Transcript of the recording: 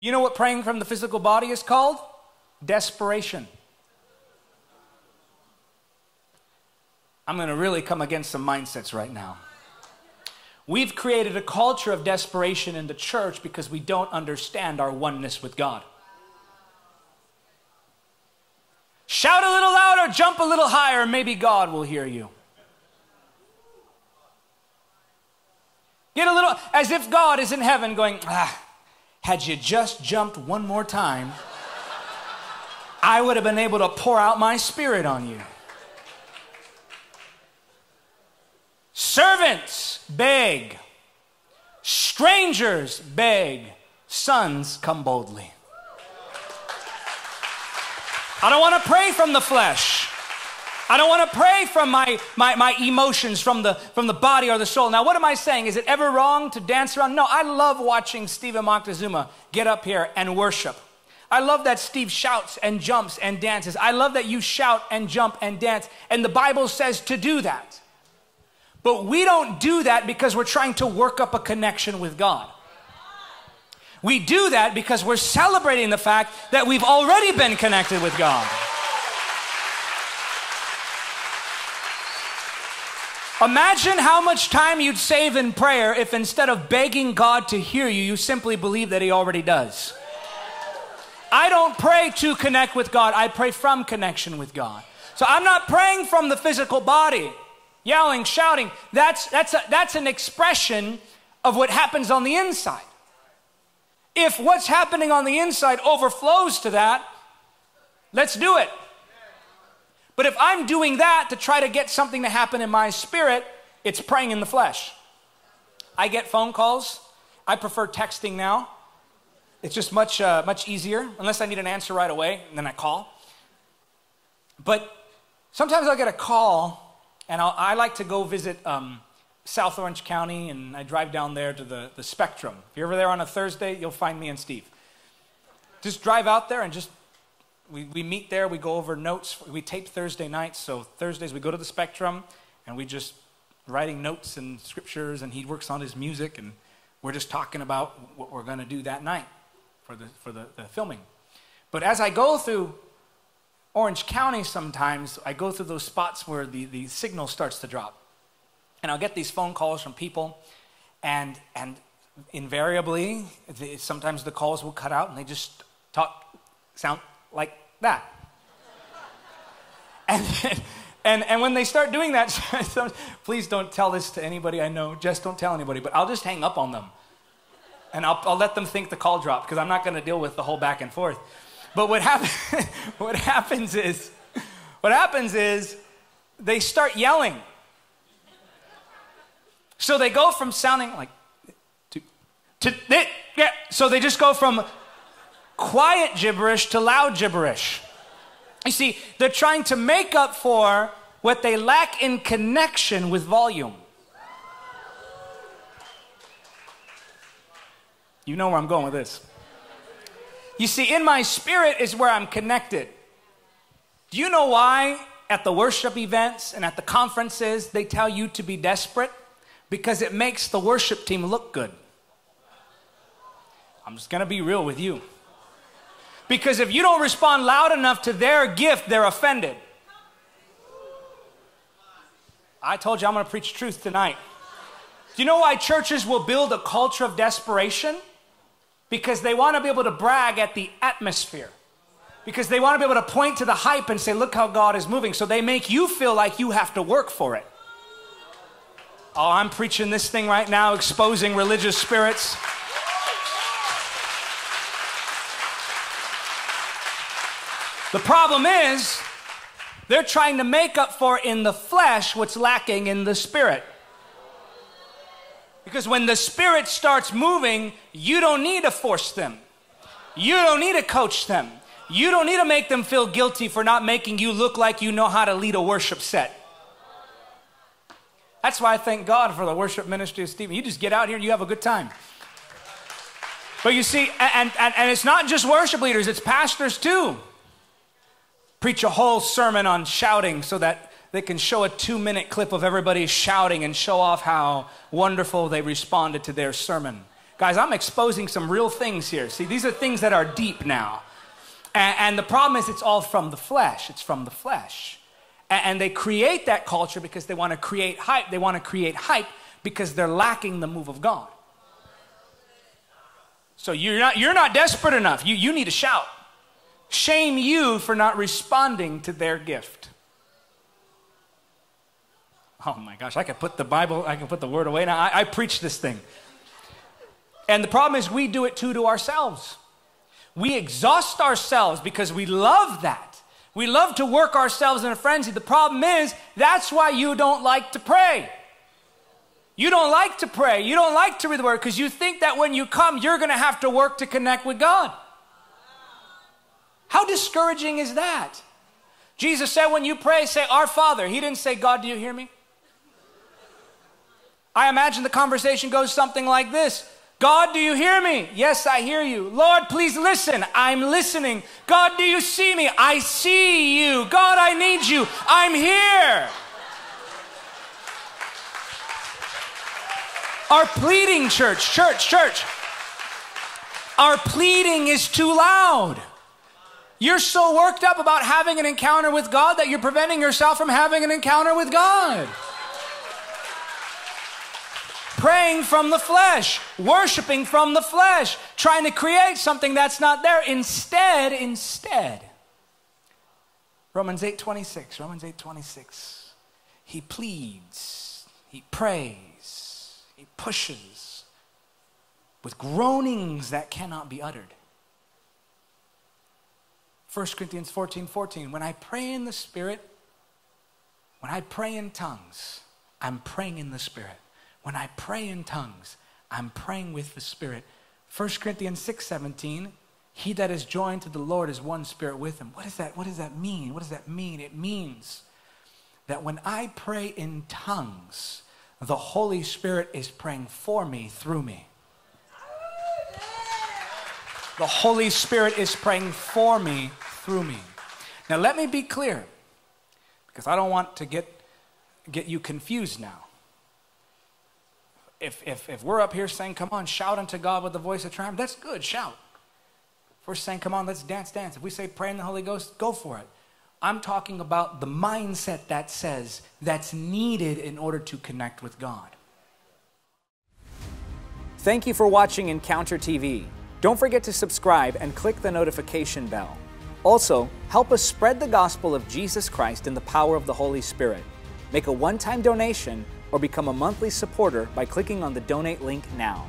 You know what praying from the physical body is called? Desperation. I'm going to really come against some mindsets right now. We've created a culture of desperation in the church because we don't understand our oneness with God. Shout a little louder, jump a little higher, maybe God will hear you. Get a little, as if God is in heaven going, had you just jumped one more time, I would have been able to pour out my spirit on you. Servants beg, strangers beg, sons come boldly. I don't want to pray from the flesh. I don't want to pray from my emotions, from the body or the soul. Now, what am I saying? Is it ever wrong to dance around? No, I love watching Stephen Moctezuma get up here and worship. I love that Steve shouts and jumps and dances. I love that you shout and jump and dance. And the Bible says to do that. But we don't do that because we're trying to work up a connection with God. We do that because we're celebrating the fact that we've already been connected with God. Imagine how much time you'd save in prayer if instead of begging God to hear you, you simply believe that He already does. I don't pray to connect with God. I pray from connection with God. So I'm not praying from the physical body. Yelling, shouting, that's an expression of what happens on the inside. If what's happening on the inside overflows to that, let's do it. But if I'm doing that to try to get something to happen in my spirit, it's praying in the flesh. I get phone calls. I prefer texting now. It's just much easier, unless I need an answer right away, and then I call. But sometimes I'll get a call, and I like to go visit South Orange County, and I drive down there to the Spectrum. If you're ever there on a Thursday, you'll find me and Steve. Just drive out there and just, we meet there, we go over notes. We tape Thursday nights, so Thursdays we go to the Spectrum, and we just writing notes and scriptures, and he works on his music, and we're just talking about what we're going to do that night for the filming. But as I go through Orange County, sometimes I go through those spots where the signal starts to drop. And I'll get these phone calls from people, and invariably, sometimes the calls will cut out and they just sound like that. and when they start doing that, please don't tell this to anybody I know, just don't tell anybody, but I'll just hang up on them. And I'll let them think the call dropped, because I'm not going to deal with the whole back and forth. But what happens is they start yelling. So they go from sounding like so they just go from quiet gibberish to loud gibberish. You see, they're trying to make up for what they lack in connection with volume. You know where I'm going with this. You see, in my spirit is where I'm connected. Do you know why at the worship events and at the conferences they tell you to be desperate? Because it makes the worship team look good. I'm just going to be real with you. Because if you don't respond loud enough to their gift, they're offended. I told you I'm going to preach truth tonight. Do you know why churches will build a culture of desperation? Because they want to be able to brag at the atmosphere. Because they want to be able to point to the hype and say, look how God is moving. So they make you feel like you have to work for it. Oh, I'm preaching this thing right now, exposing religious spirits. The problem is, they're trying to make up for in the flesh what's lacking in the spirit. Because when the Spirit starts moving, you don't need to force them. You don't need to coach them. You don't need to make them feel guilty for not making you look like you know how to lead a worship set. That's why I thank God for the worship ministry of Stephen. You just get out here and you have a good time. But you see, and it's not just worship leaders, it's pastors too. Preach a whole sermon on shouting so that they can show a 2-minute clip of everybody shouting and show off how wonderful they responded to their sermon. Guys, I'm exposing some real things here. See, these are things that are deep now. And the problem is it's all from the flesh. It's from the flesh. And they create that culture because they want to create hype. They want to create hype because they're lacking the move of God. So you're not desperate enough. You need to shout. Shame you for not responding to their gift. Oh my gosh, I can put the Bible, I can put the word away. Now, I preach this thing. And the problem is we do it too to ourselves. We exhaust ourselves because we love that. We love to work ourselves in a frenzy. The problem is that's why you don't like to pray. You don't like to pray. You don't like to read the word because you think that when you come, you're going to have to work to connect with God. How discouraging is that? Jesus said when you pray, say, Our Father. He didn't say, God, do you hear me? I imagine the conversation goes something like this. God, do you hear me? Yes, I hear you. Lord, please listen. I'm listening. God, do you see me? I see you. God, I need you. I'm here. Our pleading, church. Our pleading is too loud. You're so worked up about having an encounter with God that you're preventing yourself from having an encounter with God. Praying from the flesh, worshiping from the flesh, trying to create something that's not there. Instead, Romans 8:26, he pleads, he prays, he pushes with groanings that cannot be uttered. 1 Corinthians 14:14, when I pray in the Spirit, when I pray in tongues, I'm praying in the Spirit. When I pray in tongues, I'm praying with the Spirit. 1 Corinthians 6:17, he that is joined to the Lord is one spirit with him. What does that mean? It means that when I pray in tongues, the Holy Spirit is praying for me, through me. The Holy Spirit is praying for me, through me. Now let me be clear, because I don't want to get you confused now. If we're up here saying, come on, shout unto God with the voice of triumph, that's good, shout. If we're saying, come on, let's dance. If we say pray in the Holy Ghost, go for it. I'm talking about the mindset that says that's needed in order to connect with God. Thank you for watching Encounter TV. Don't forget to subscribe and click the notification bell. Also, help us spread the gospel of Jesus Christ in the power of the Holy Spirit. Make a one-time donation or become a monthly supporter by clicking on the donate link now.